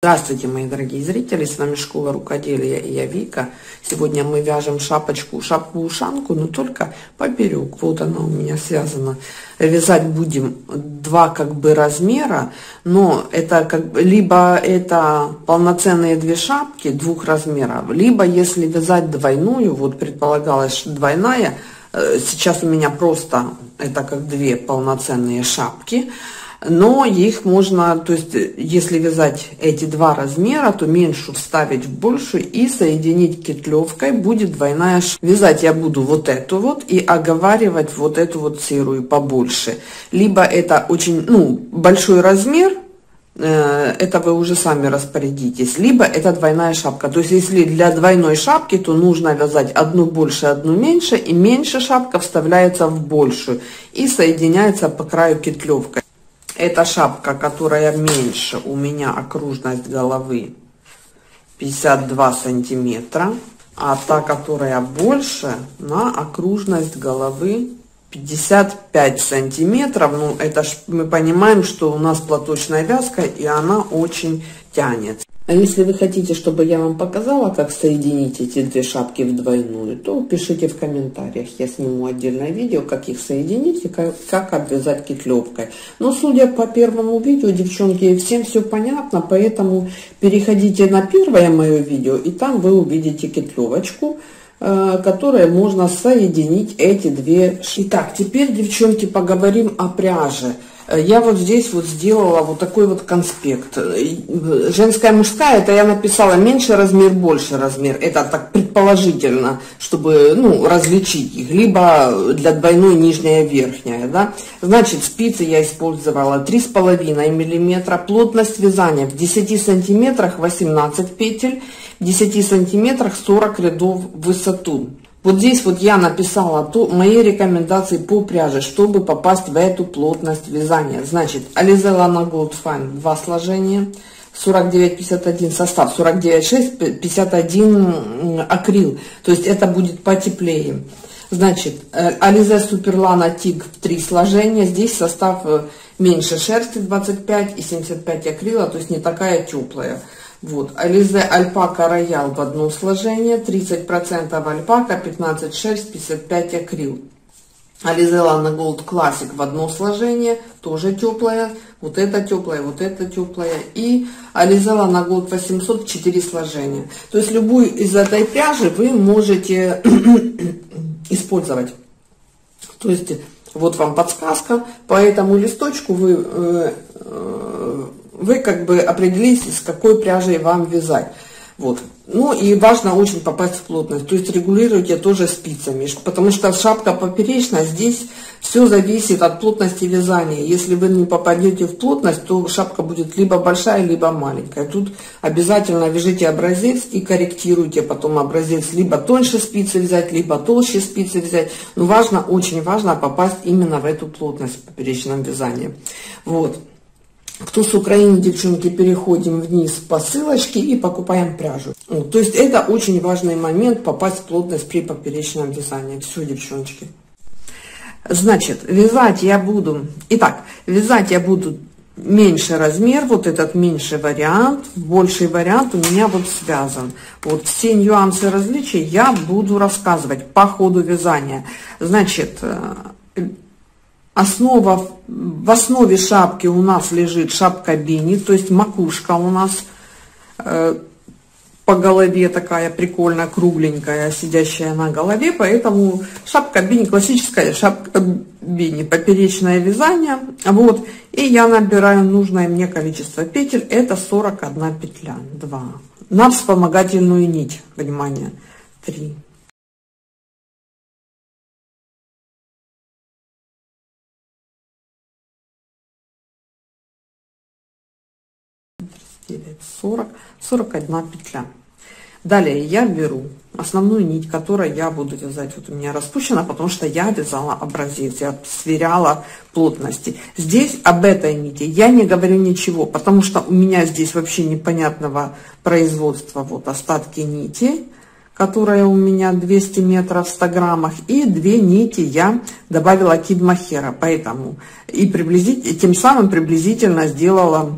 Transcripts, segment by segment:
Здравствуйте, мои дорогие зрители, с вами Школа Рукоделия и я Вика. Сегодня мы вяжем шапку-ушанку, но только поперек. Вот она у меня связана. Вязать будем два как бы размера, но это как бы, либо это полноценные две шапки двух размеров, либо если вязать двойную, вот предполагалось двойная, сейчас у меня просто это как две полноценные шапки. Но их можно, то есть, если вязать эти два размера, то меньшую вставить в большую и соединить кетлевкой, будет двойная шапка. Вязать я буду вот эту вот и оговаривать вот эту вот серую побольше. Либо это очень, большой размер, это вы уже сами распорядитесь, либо это двойная шапка. То есть, если для двойной шапки, то нужно вязать одну больше, одну меньше, и меньше шапка вставляется в большую и соединяется по краю кетлевкой. Эта шапка, которая меньше, у меня окружность головы 52 сантиметра, а та, которая больше, на окружность головы 55 сантиметров. Ну, это ж мы понимаем, что у нас платочная вязка, и она очень тянется. А если вы хотите, чтобы я вам показала, как соединить эти две шапки в двойную, то пишите в комментариях. Я сниму отдельное видео, как их соединить и как обвязать кетлевкой. Но судя по первому видео, девчонки, всем все понятно, поэтому переходите на первое мое видео, и там вы увидите кетлевочку, которая можно соединить эти две шапки. Итак, теперь, девчонки, поговорим о пряже. Я вот здесь вот сделала вот такой вот конспект. Женская, мужская, это я написала меньше размер, больше размер. Это так предположительно, чтобы, различить их. Либо для двойной нижняя, верхняя, да. Значит, спицы я использовала 3,5 мм. Плотность вязания в 10 сантиметрах 18 петель, в 10 сантиметрах 40 рядов в высоту. Вот здесь вот я написала мои рекомендации по пряже, чтобы попасть в эту плотность вязания. Значит, Ализе Лана Голдфайн 2 сложения, 49-51 состав, 49-6, 51 акрил. То есть это будет потеплее. Значит, Ализе Суперлана Тыг Тык 3 сложения, здесь состав меньше шерсти 25 и 75 акрила, то есть не такая теплая. Вот, Ализе Альпака Роял в 1 сложение, 30% альпака, 15 шерсть, 55 акрил. Ализе Лана Голд Классик в 1 сложение, тоже теплая, вот это теплая, вот это теплая. И Ализе Лана Голд 800 в 4 сложения. То есть любую из этой пряжи вы можете использовать. То есть вот вам подсказка, по этому листочку вы как бы определитесь, с какой пряжей вам вязать. Вот. Ну и важно очень попасть в плотность, то есть регулируйте тоже спицами, потому что шапка поперечная, здесь все зависит от плотности вязания. Если вы не попадете в плотность, то шапка будет либо большая, либо маленькая. Тут обязательно вяжите образец и корректируйте потом образец, либо тоньше спицы взять, либо толще спицы взять. Но важно, очень важно попасть именно в эту плотность в поперечном вязании. Вот. Кто с Украины, девчонки, переходим вниз по ссылочке и покупаем пряжу. То есть это очень важный момент, попасть в плотность при поперечном вязании. Все, девчоночки. Значит, вязать я буду меньше размер, вот этот меньший вариант, больший вариант у меня вот связан. Вот все нюансы различий я буду рассказывать по ходу вязания. Значит, в основе шапки у нас лежит шапка бини, то есть макушка у нас по голове такая прикольно кругленькая, сидящая на голове, поэтому шапка бини, классическая шапка бини, поперечное вязание. Вот, и я набираю нужное мне количество петель, это 41 петля, 2, на вспомогательную нить, внимание, 3. сорок одна петля. Далее я беру основную нить, которой я буду вязать. Вот у меня распущена, потому что я вязала образец, я сверяла плотности. Здесь об этой нити я не говорю ничего, потому что у меня здесь вообще непонятного производства. Вот остатки нити, которая у меня 200 метров в 100 граммах, и 2 нити я добавила кидмахера, поэтому и тем самым приблизительно сделала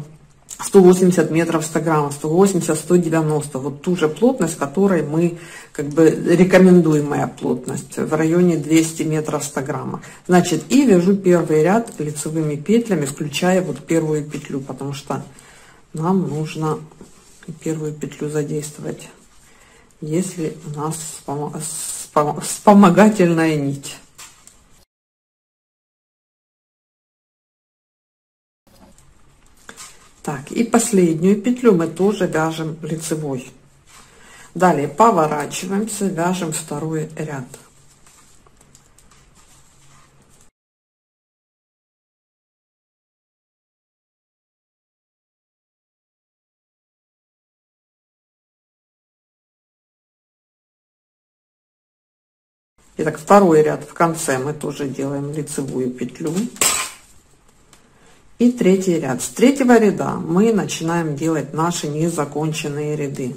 180 метров 100 граммов, 180, 190. Вот ту же плотность, которой мы, как бы, рекомендуемая плотность в районе 200 метров 100 граммов. Значит, и вяжу первый ряд лицевыми петлями, включая вот первую петлю, потому что нам нужно первую петлю задействовать, если у нас вспомогательная нить. Так, и последнюю петлю мы тоже вяжем лицевой. Далее поворачиваемся, вяжем второй ряд. Итак, второй ряд в конце мы тоже делаем лицевую петлю. И третий ряд. С третьего ряда мы начинаем делать наши незаконченные ряды.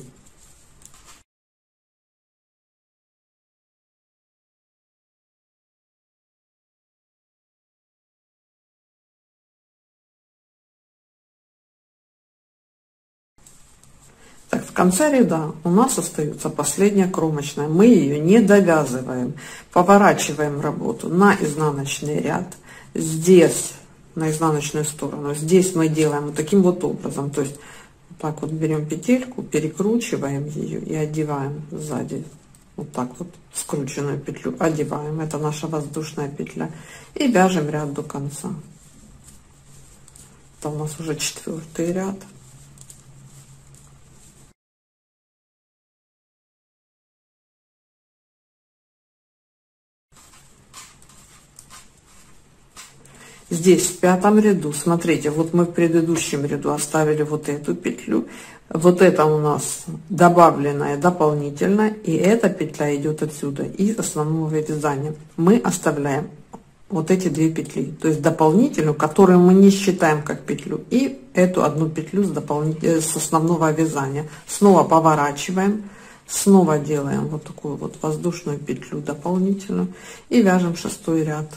Так, в конце ряда у нас остается последняя кромочная. Мы ее не довязываем. Поворачиваем работу на изнаночный ряд. Здесь на изнаночную сторону. Здесь мы делаем вот таким вот образом, то есть вот так вот берем петельку, перекручиваем ее и одеваем сзади вот так вот скрученную петлю, одеваем, это наша воздушная петля, и вяжем ряд до конца. Это у нас уже четвертый ряд. Здесь в пятом ряду, смотрите, вот мы в предыдущем ряду оставили вот эту петлю, вот это у нас добавленная дополнительно, и эта петля идет отсюда, из основного вязания. Мы оставляем вот эти две петли, то есть дополнительную, которую мы не считаем как петлю, и эту одну петлю с основного вязания. Снова поворачиваем, снова делаем вот такую вот воздушную петлю дополнительную и вяжем шестой ряд.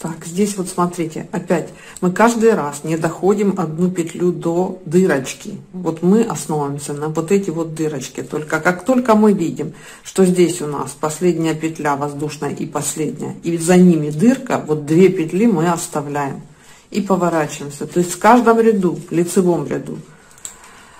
Так, здесь вот смотрите, опять мы каждый раз не доходим одну петлю до дырочки. Вот мы основываемся на вот эти вот дырочки. Только как только мы видим, что здесь у нас последняя петля воздушная и последняя, и за ними дырка, вот две петли мы оставляем и поворачиваемся. То есть в каждом ряду, лицевом ряду,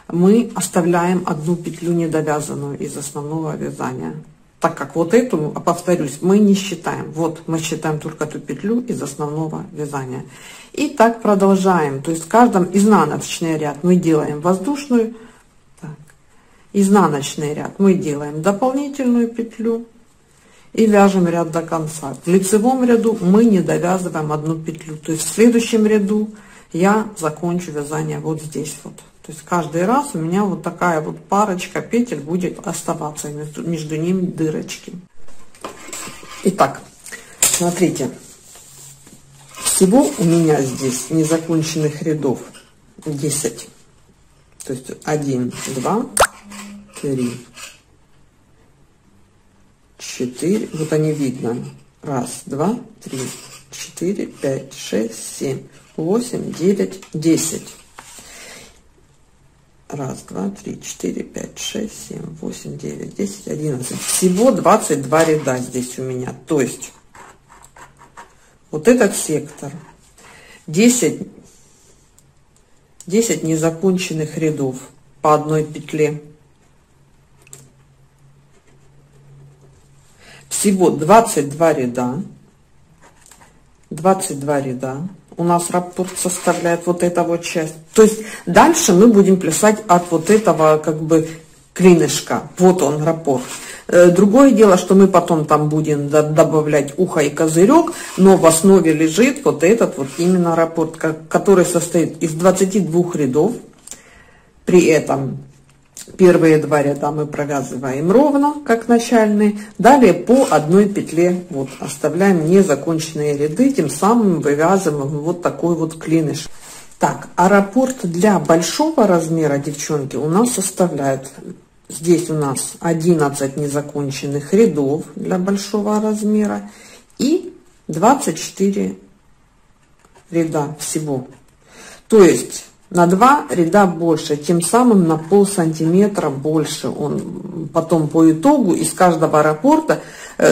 мы оставляем одну петлю недовязанную из основного вязания. Так как вот эту, повторюсь, мы не считаем. Вот мы считаем только ту петлю из основного вязания. И так продолжаем. То есть в каждом изнаночный ряд мы делаем воздушную. Так, изнаночный ряд мы делаем дополнительную петлю. И вяжем ряд до конца. В лицевом ряду мы не довязываем одну петлю. То есть в следующем ряду я закончу вязание вот здесь вот. То есть каждый раз у меня вот такая вот парочка петель будет оставаться, между ними дырочки. Итак, смотрите, всего у меня здесь незаконченных рядов 10. То есть 1, 2, 3, 4. Вот они видно. 1, 2, 3, 4, 5, 6, 7, 8, 9, 10. 1, 2, 3, 4, 5, 6, 7, 8, 9, 10, 11. Всего 22 ряда здесь у меня. То есть вот этот сектор. 10 незаконченных рядов по одной петле. Всего 22 ряда. 22 ряда. У нас раппорт составляет вот эта вот часть. То есть дальше мы будем плясать от вот этого как бы клинышка. Вот он раппорт. Другое дело, что мы потом там будем добавлять ухо и козырек, но в основе лежит вот этот вот именно раппорт, который состоит из 22 рядов. При этом Первые два ряда мы провязываем ровно, как начальные. Далее по одной петле вот, оставляем незаконченные ряды, тем самым вывязываем вот такой вот клиныш. Так, а раппорт для большого размера, девчонки, у нас составляет... Здесь у нас 11 незаконченных рядов для большого размера и 24 ряда всего. То есть на 2 ряда больше, тем самым на пол сантиметра больше. Он потом по итогу из каждого раппорта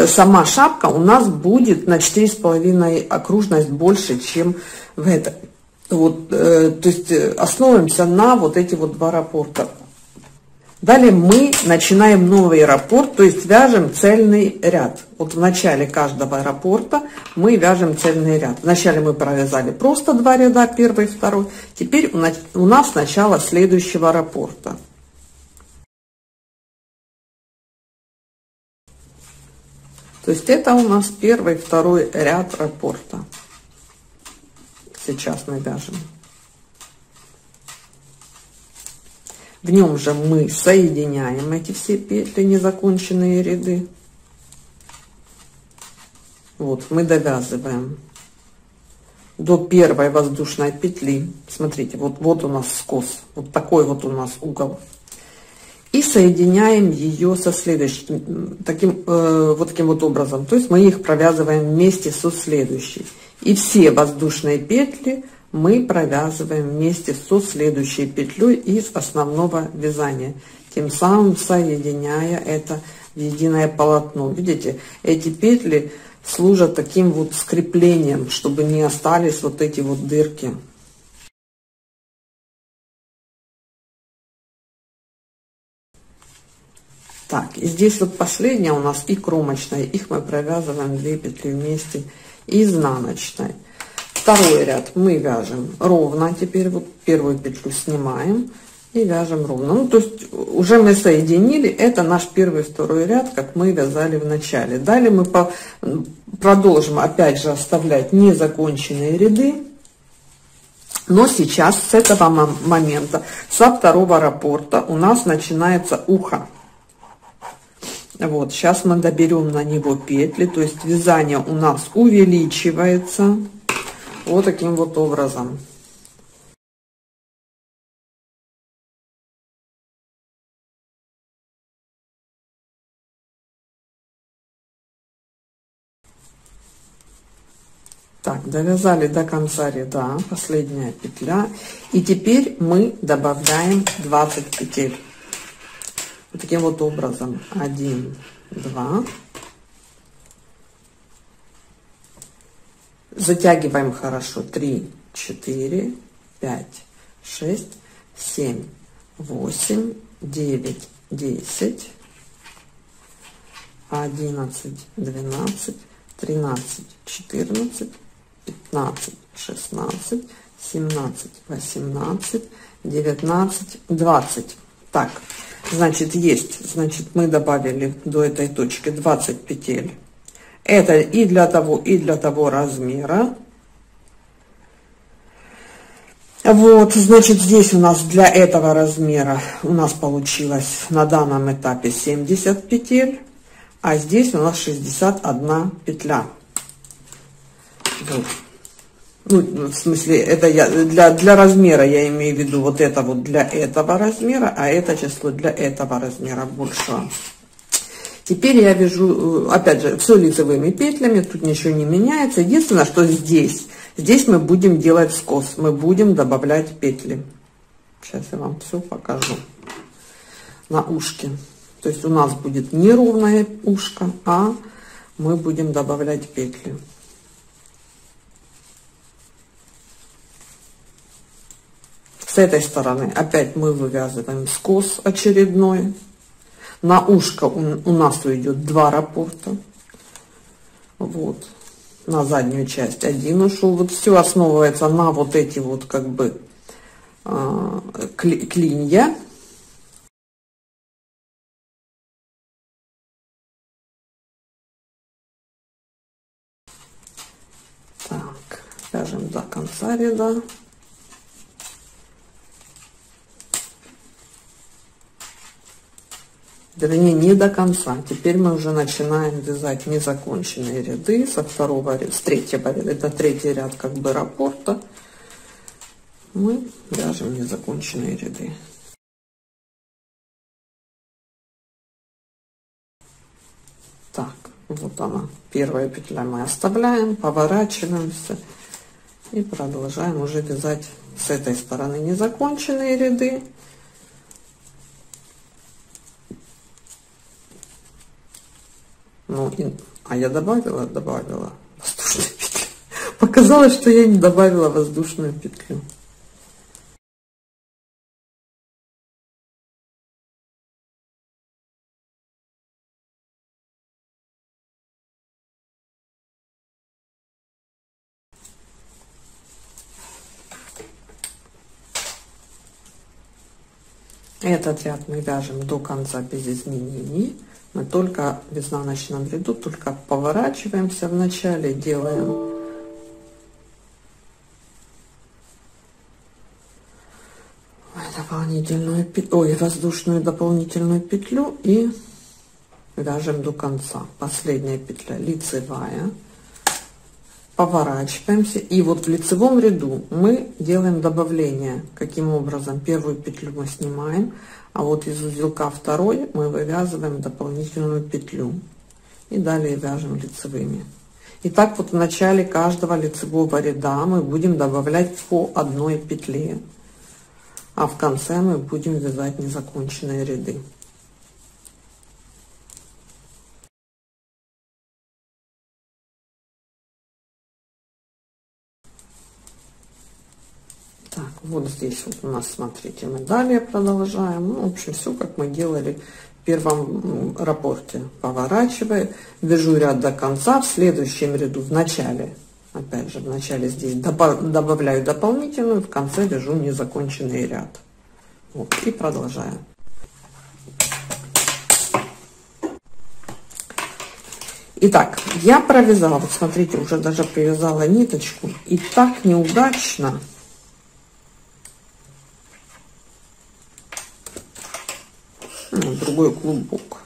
сама шапка у нас будет на 4,5 окружность больше, чем в этом. Вот, то есть основываемся на вот эти вот два раппорта. Далее мы начинаем новый раппорт, то есть вяжем цельный ряд. Вот в начале каждого раппорта мы вяжем цельный ряд. Вначале мы провязали просто два ряда, первый и второй. Теперь у нас начало следующего раппорта. То есть это у нас первый, второй ряд раппорта. Сейчас мы вяжем. В нем же мы соединяем эти все петли, незаконченные ряды. Вот, мы довязываем до первой воздушной петли. Смотрите, вот у нас скос, вот такой вот у нас угол. И соединяем ее со следующим, таким вот образом. То есть мы их провязываем вместе со следующей. И все воздушные петли мы провязываем вместе со следующей петлей из основного вязания, тем самым соединяя это в единое полотно. Видите, эти петли служат таким вот скреплением, чтобы не остались вот эти вот дырки. Так, и здесь вот последняя у нас и кромочная, их мы провязываем 2 петли вместе изнаночной. Второй ряд мы вяжем ровно, теперь вот первую петлю снимаем и вяжем ровно. Ну, то есть уже мы соединили, это наш первый, второй ряд, как мы вязали в начале. Далее мы продолжим опять же оставлять незаконченные ряды, но сейчас с этого момента, со второго раппорта у нас начинается ухо. Вот, сейчас мы доберем на него петли, то есть вязание у нас увеличивается. Вот таким вот образом. Так, довязали до конца ряда, последняя петля. И теперь мы добавляем 20 петель. Вот таким вот образом. 1, 2. Затягиваем хорошо. 3, 4, 5, 6, 7, 8, 9, 10, 11, 12, 13, 14, 15, 16, 17, 18, 19, 20. Так, значит, есть. Значит, мы добавили до этой точки 20 петель. Это и для того размера. Вот, значит, здесь у нас для этого размера у нас получилось на данном этапе 70 петель, а здесь у нас 61 петля. Вот. Ну, в смысле, это я для размера, я имею в виду вот это вот для этого размера, а это число для этого размера большего. Теперь я вяжу, опять же, все лицевыми петлями, тут ничего не меняется. Единственное, что здесь мы будем делать скос, мы будем добавлять петли. Сейчас я вам все покажу на ушке. То есть у нас будет неровное ушко, а мы будем добавлять петли. С этой стороны опять мы вывязываем скос очередной. На ушко у нас уйдет 2 раппорта. Вот. На заднюю часть 1 ушел. Вот все основывается на вот эти вот как бы клинья. Так, вяжем до конца ряда. вернее не до конца. Теперь мы уже начинаем вязать незаконченные ряды со второго, с третьего, это третий ряд как бы раппорта, мы вяжем незаконченные ряды. Так, вот она, первая петля мы оставляем, поворачиваемся и продолжаем уже вязать с этой стороны незаконченные ряды. Ну, и, а я добавила воздушную петлю. Показалось, что я не добавила воздушную петлю. Этот ряд мы вяжем до конца без изменений. Мы только в изнаночном ряду, только поворачиваемся в начале, делаем дополнительную петлю, ой, воздушную дополнительную петлю и вяжем до конца. Последняя петля лицевая. Поворачиваемся, и вот в лицевом ряду мы делаем добавление. Каким образом? Первую петлю мы снимаем, а вот из узелка второй мы вывязываем дополнительную петлю и далее вяжем лицевыми. И так вот в начале каждого лицевого ряда мы будем добавлять по одной петле, а в конце мы будем вязать незаконченные ряды. Вот здесь вот у нас, смотрите, мы далее продолжаем. Ну, в общем, все, как мы делали в первом раппорте. Поворачиваю, вяжу ряд до конца, в следующем ряду, в начале, опять же, в начале здесь добавляю дополнительную, в конце вяжу незаконченный ряд. Вот, и продолжаем. Итак, я провязала, вот смотрите, уже даже привязала ниточку, и так неудачно. Другой клубок,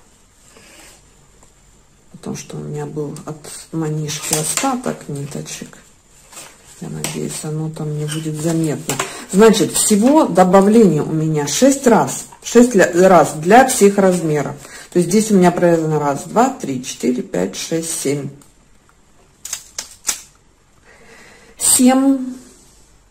потому что у меня был от манишки остаток ниточек, я надеюсь, оно там не будет заметно. Значит, всего добавление у меня 6 раз для всех размеров, то есть здесь у меня провязано 1, 2, 3, 4, 5, 6, 7,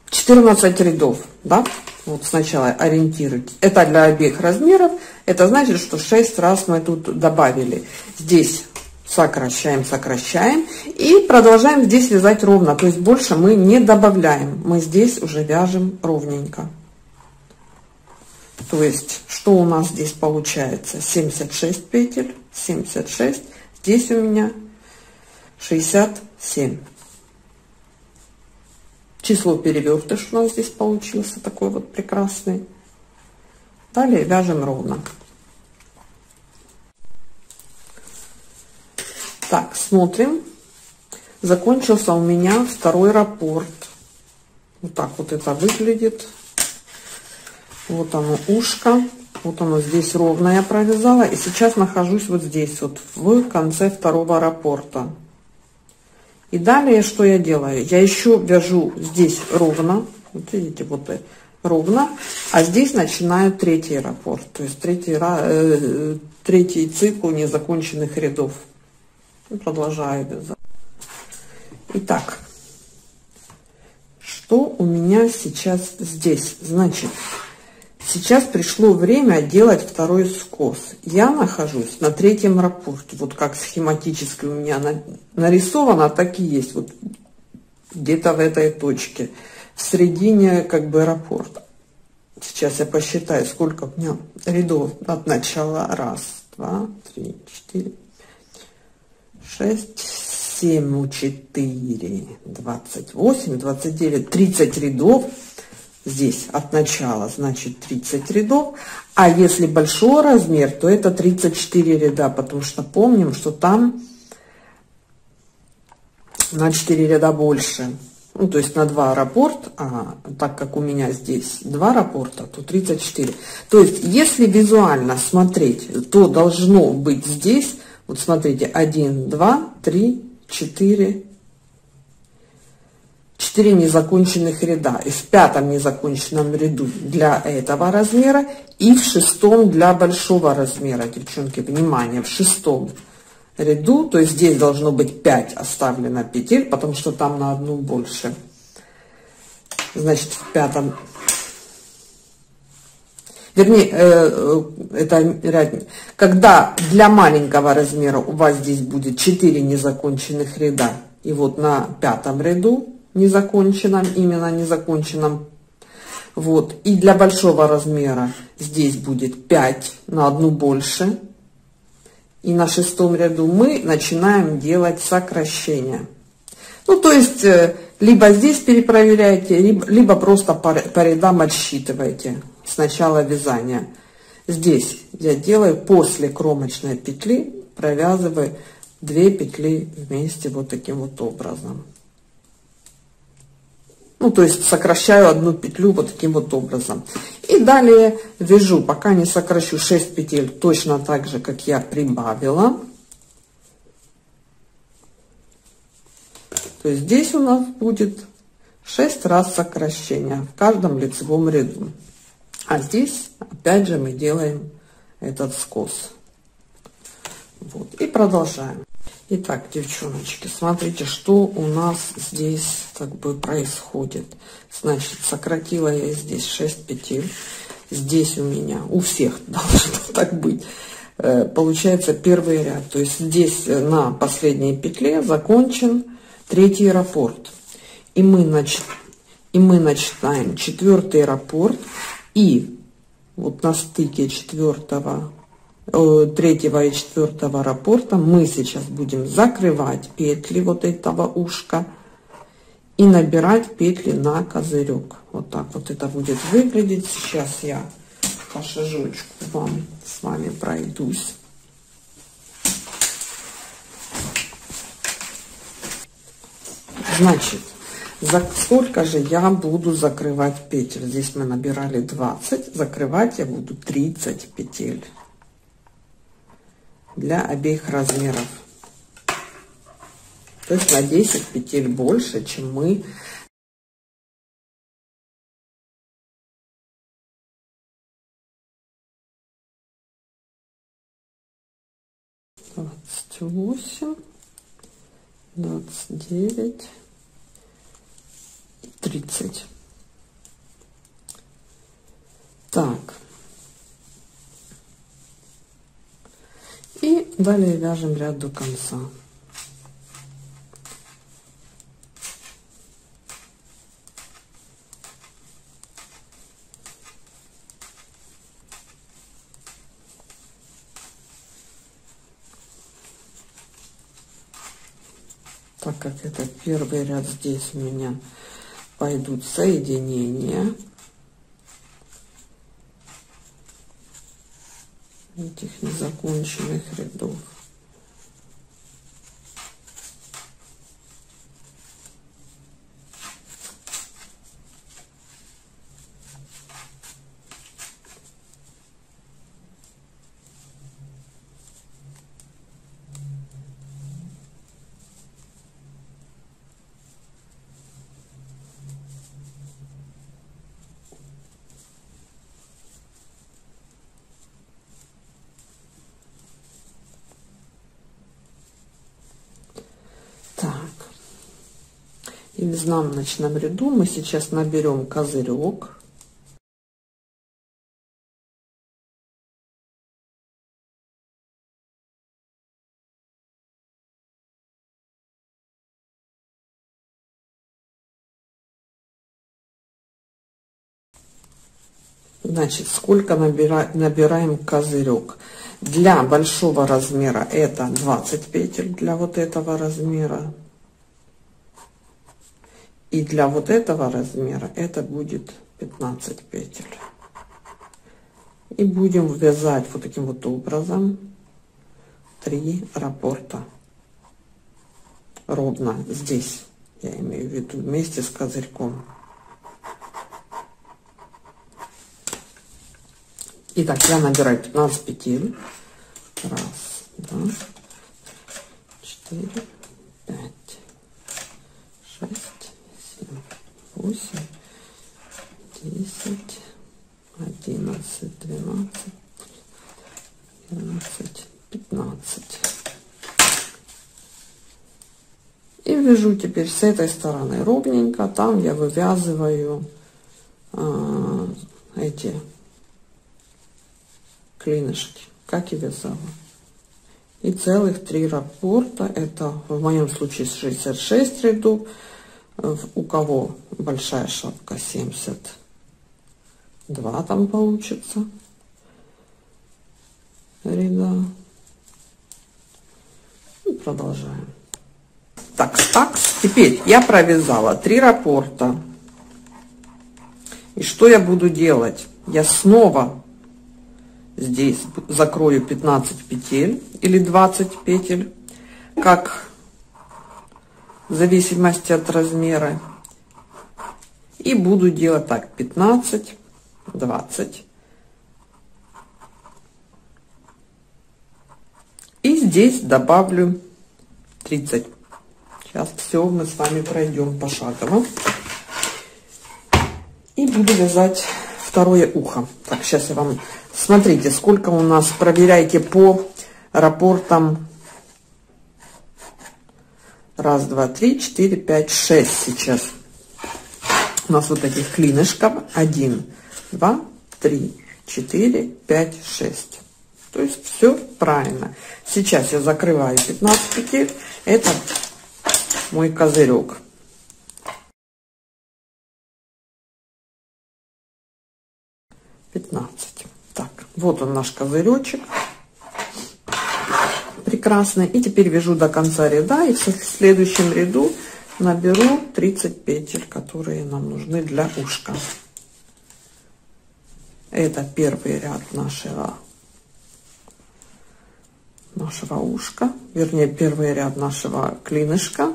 14 рядов, да? Вот сначала ориентируйтесь. Это для обеих размеров. Это значит, что 6 раз мы тут добавили. Здесь сокращаем, сокращаем. И продолжаем здесь вязать ровно. То есть больше мы не добавляем. Мы здесь уже вяжем ровненько. То есть, что у нас здесь получается? 76 петель. 76. Здесь у меня 67. Число перевертыш у нас здесь получился такой вот прекрасный. Далее вяжем ровно. Так, смотрим. Закончился у меня второй раппорт. Вот так вот это выглядит. Вот оно ушко. Вот оно здесь ровно я провязала. И сейчас нахожусь вот здесь вот в конце второго раппорта. И далее что я делаю? Я еще вяжу здесь ровно, вот видите, вот ровно, а здесь начинаю третий раппорт, то есть третий цикл незаконченных рядов. И продолжаю вязать. Итак, что у меня сейчас здесь? Значит, сейчас пришло время делать второй скос. Я нахожусь на третьем раппорте. Вот как схематически у меня нарисовано, так и есть. Вот где-то в этой точке. В середине как бы раппорта. Сейчас я посчитаю, сколько у меня рядов от начала. 1, 2, 3, 4, 6, 7, 4, 28, 29, 30 рядов. Здесь от начала, значит, 30 рядов, а если большой размер, то это 34 ряда, потому что помним, что там на 4 ряда больше Ну, то есть на 2 раппорт, а так как у меня здесь 2 раппорта, то 34. То есть, если визуально смотреть, то должно быть здесь, вот смотрите, 1, 2, 3, 4, 4 незаконченных ряда. И в 5-м незаконченном ряду для этого размера и в 6-м для большого размера. Девчонки, внимание, в 6-м. Ряду, то есть здесь должно быть 5 оставлено петель, потому что там на одну больше. Значит, в 5-м, вернее, это ряд, когда для маленького размера у вас здесь будет 4 незаконченных ряда, и вот на 5-м ряду незаконченном, именно незаконченном, вот, и для большого размера здесь будет 5 на одну больше. И на 6-м ряду мы начинаем делать сокращение. Ну, то есть, либо здесь перепроверяйте, либо просто по рядам отсчитывайте с начала вязания. Здесь я делаю после кромочной петли, провязываю 2 петли вместе вот таким вот образом. Ну, то есть, сокращаю одну петлю вот таким вот образом. И далее вяжу, пока не сокращу, 6 петель, точно так же, как я прибавила. То есть, здесь у нас будет 6 раз сокращение в каждом лицевом ряду. А здесь, опять же, мы делаем этот скос. Вот, и продолжаем. Итак, девчоночки, смотрите, что у нас здесь как бы происходит. Значит, сократила я здесь 6 петель. Здесь у меня, у всех должно так быть, получается первый ряд. То есть здесь на последней петле закончен 3-й раппорт. И мы начинаем 4-й раппорт. И вот на стыке 3-го и 4-го раппорта мы сейчас будем закрывать петли вот этого ушка и набирать петли на козырек. Вот так вот это будет выглядеть. Сейчас я по шажочку с вами пройдусь. Значит, за сколько же я буду закрывать петель? Здесь мы набирали 20, закрывать я буду 30 петель. Для обеих размеров, то есть на 10 петель больше, чем мы двадцать 8, 29 и 30. Так. И далее вяжем ряд до конца. Так как это первый ряд, здесь у меня пойдут соединения этих незаконченных рядов. И в изнаночном ряду мы сейчас наберем козырек. Значит, сколько набираем козырек? Для большого размера это 20 петель, для вот этого размера. И для вот этого размера это будет 15 петель. И будем вязать вот таким вот образом 3 раппорта. Ровно здесь Я имею в виду вместе с козырьком. Итак, я набираю 15 петель. Раз, два, четыре, пять, шесть, семь, восемь, 10, 11, 12, 13, 15. И вяжу теперь с этой стороны ровненько. Там я вывязываю эти клинышки, как и вязала. И целых 3 раппорта. Это в моем случае 66 рядов. У кого большая шапка 72 там получится ряда. И продолжаем. Такс. Теперь я провязала 3 раппорта. И что я буду делать? Я снова здесь закрою 15 петель или 20 петель, как в зависимости от размера. И буду делать так: 15, 20. И здесь добавлю 30. Сейчас все мы с вами пройдем пошагово. И буду вязать второе ухо. Так, сейчас я вам... Смотрите, сколько у нас, проверяйте по раппортам. Раз, два, три, четыре, пять, шесть сейчас. У нас вот таких клинышков. 1, 2, 3, 4, 5, 6. То есть все правильно. Сейчас я закрываю 15 петель. Это мой козырек. Так, вот он наш козыречек. Прекрасно. И теперь вяжу до конца ряда. И в следующем ряду наберу 30 петель, которые нам нужны для ушка. Это первый ряд нашего ушка. Вернее, первый ряд нашего клинышка,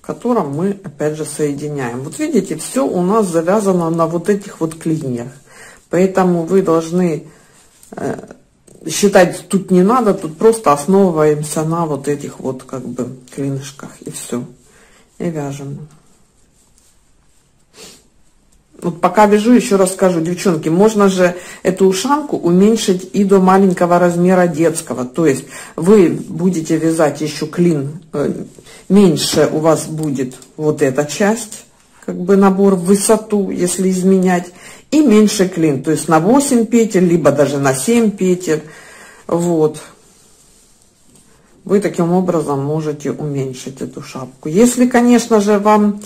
в котором мы опять же соединяем. Вот видите, все у нас завязано на вот этих вот клиньях. Поэтому вы должны считать, тут не надо, тут просто основываемся на вот этих вот как бы клинышках, и все. И вяжем. Вот пока вяжу, еще раз скажу, девчонки, можно же эту ушанку уменьшить и до маленького размера детского. То есть вы будете вязать еще клин, меньше у вас будет вот эта часть, как бы набор в высоту, если изменять. И меньше клин, то есть на 8 петель, либо даже на 7 петель. Вот. Вы таким образом можете уменьшить эту шапку. Если, конечно же, вам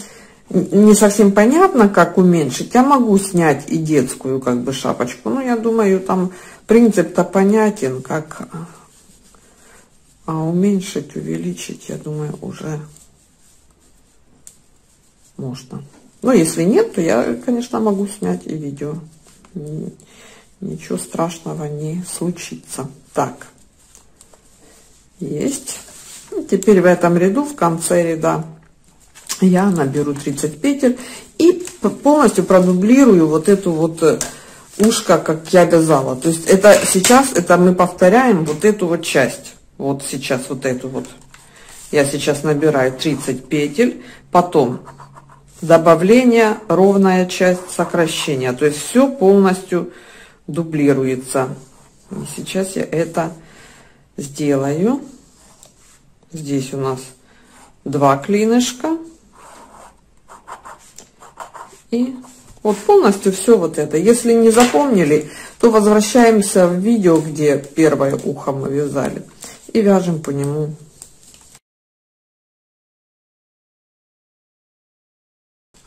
не совсем понятно, как уменьшить, я могу снять и детскую как бы шапочку. Но я думаю, там принцип-то понятен, как... А уменьшить, увеличить, я думаю, уже можно. Но если нет, то я, конечно, могу снять и видео. Ничего страшного не случится. Так, есть. И теперь в этом ряду, в конце ряда, я наберу 30 петель и полностью продублирую вот эту вот ушко, как я вязала. То есть это сейчас, это мы повторяем вот эту вот часть. Вот сейчас вот эту вот. Я сейчас набираю 30 петель, потом... Добавление, ровная часть, сокращение. То есть все полностью дублируется. И сейчас я это сделаю. Здесь у нас 2 клинышка. И вот полностью все вот это. Если не запомнили, то возвращаемся в видео, где первое ухо мы вязали. И вяжем по нему.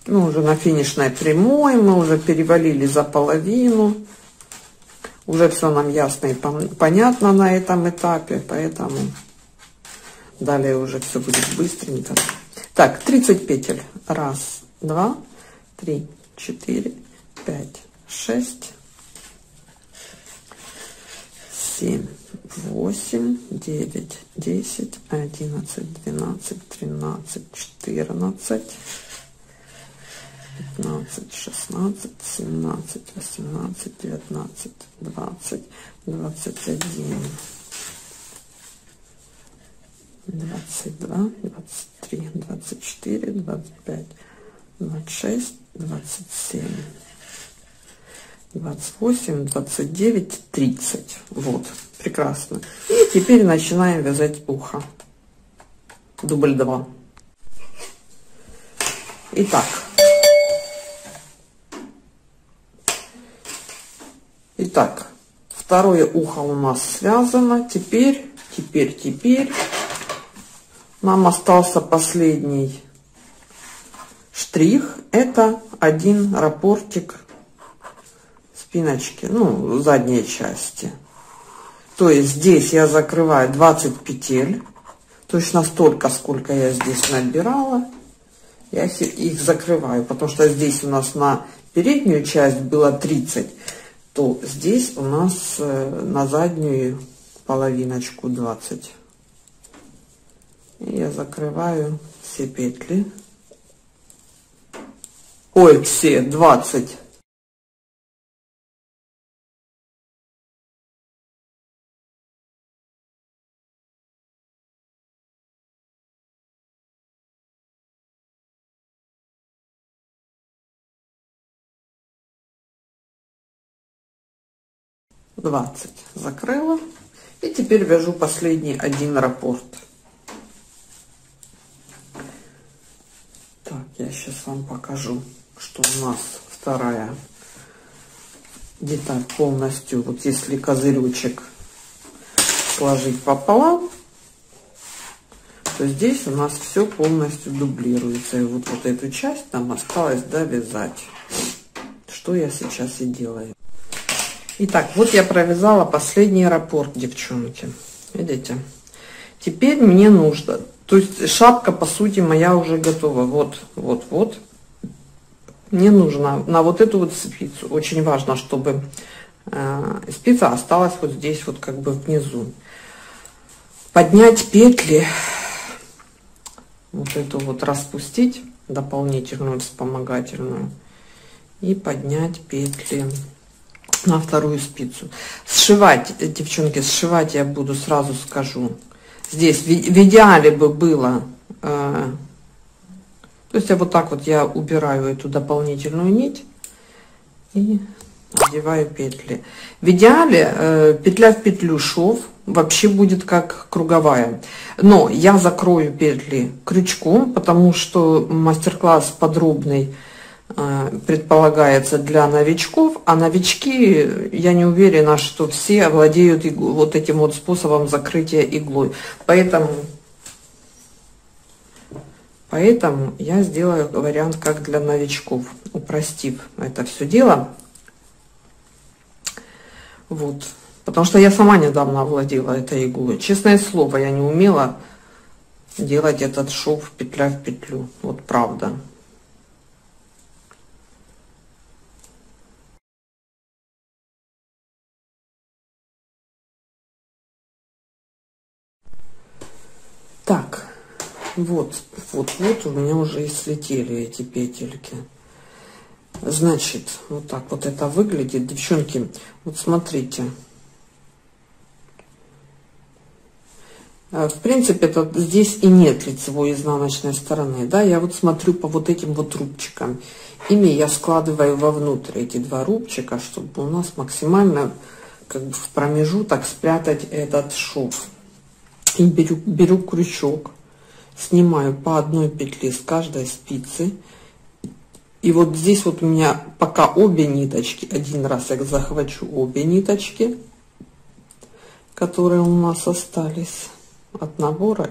Ну, уже на финишной прямой, мы уже перевалили за половину. Уже все нам ясно и понятно на этом этапе, поэтому далее уже все будет быстренько. Так, 30 петель. 1, 2, 3, 4, 5, 6, 7, 8, 9, 10, 11, 12, 13, 14, 15, 16, 17, 18, 19, 20, 21, 22, 23, 24, 25, 26, 27, 28, 29, 30. Вот, прекрасно. И теперь начинаем вязать ухо. Дубль 2. Итак. Итак, второе ухо у нас связано. Теперь нам остался последний штрих. Это один рапортик спиночки, ну, задней части. То есть здесь я закрываю 20 петель, точно столько, сколько я здесь набирала. Я их закрываю, потому что здесь у нас на переднюю часть было 30, то здесь у нас на заднюю половиночку 20. И я закрываю все петли. Ой, все 20. Закрыла, и теперь вяжу последний один раппорт. Так, я сейчас вам покажу, что у нас вторая деталь полностью. Вот если козырючек сложить пополам, то здесь у нас все полностью дублируется, и вот эту часть нам осталось довязать, что я сейчас и делаю. Итак, вот я провязала последний раппорт, девчонки. Видите? Теперь мне нужно... То есть шапка, по сути, моя уже готова. Вот. Мне нужно на вот эту вот спицу. Очень важно, чтобы спица осталась вот здесь, вот как бы внизу. Поднять петли. Вот эту вот распустить, дополнительную, вспомогательную. И поднять петли на вторую спицу. Сшивать, девчонки, сшивать я буду, сразу скажу, здесь в идеале бы было, то есть я вот так вот, я убираю эту дополнительную нить и надеваю петли. В идеале петля в петлю шов вообще будет как круговая, но я закрою петли крючком, потому что мастер-класс подробный предполагается для новичков, а новички, я не уверена, что все владеют вот этим вот способом закрытия иглой, поэтому я сделаю вариант как для новичков, упростив это все дело. Вот, потому что я сама недавно овладела этой иглой, честное слово, я не умела делать этот шов петля в петлю, вот правда. Так, вот у меня уже и слетели эти петельки. Значит, вот так вот это выглядит. Девчонки, вот смотрите. В принципе, это, здесь и нет лицевой и изнаночной стороны. Да, я вот смотрю по вот этим вот рубчикам. Ими я складываю вовнутрь эти два рубчика, чтобы у нас максимально как бы в промежуток спрятать этот шов. И беру крючок, снимаю по одной петле с каждой спицы. И вот здесь вот у меня пока обе ниточки. Один раз я захвачу обе ниточки, которые у нас остались от набора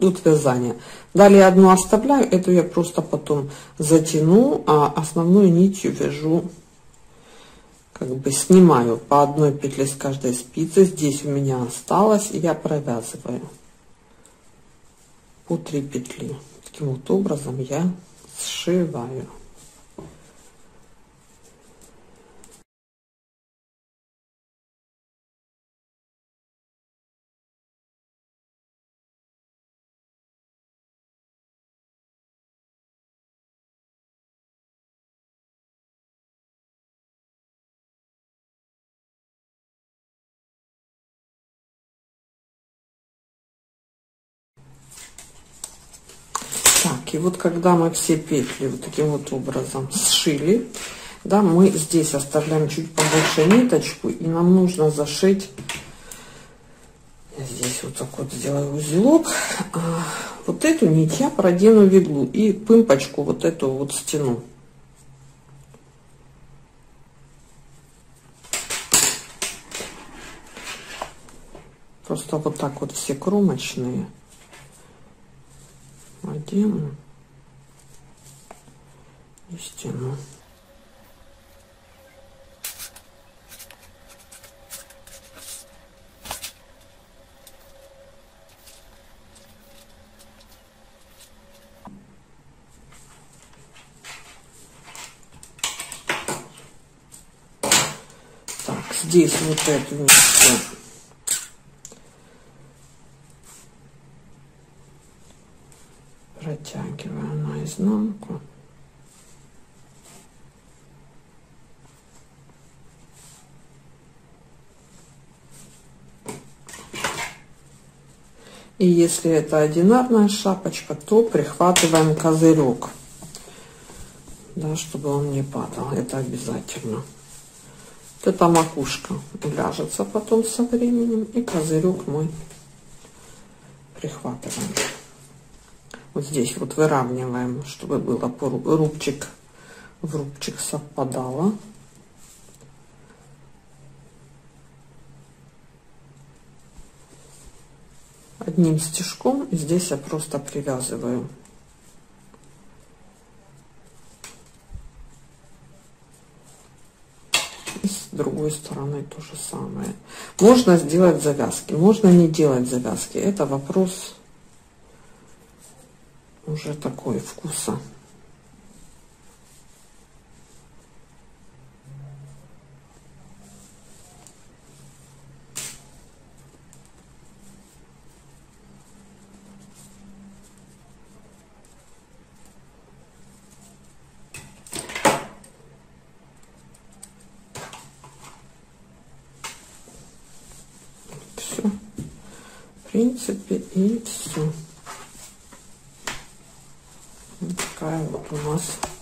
и от вязания. Далее одну оставляю, эту я просто потом затяну, а основную нитью вяжу, как бы снимаю по одной петле с каждой спицы. Здесь у меня осталось, и я провязываю по 3 петли. Таким вот образом я сшиваю. Так, и вот когда мы все петли вот таким вот образом сшили, да, мы здесь оставляем чуть побольше ниточку, и нам нужно зашить, я здесь вот так вот сделаю узелок, вот эту нить я продену в иглу и пымпочку вот эту вот стяну. Просто вот так вот все кромочные одену и стяну. Так, здесь вот это место. Протягиваем наизнанку. И если это одинарная шапочка, то прихватываем козырек, да, чтобы он не падал. Это обязательно. Вот эта макушка ляжется потом со временем, и козырек мы прихватываем. Вот здесь вот выравниваем, чтобы было рубчик в рубчик совпадало. Одним стежком здесь я просто привязываю. И с другой стороны то же самое. Можно сделать завязки, можно не делать завязки. Это вопрос уже такой вкуса. Все, в принципе, и все. Такая вот у нас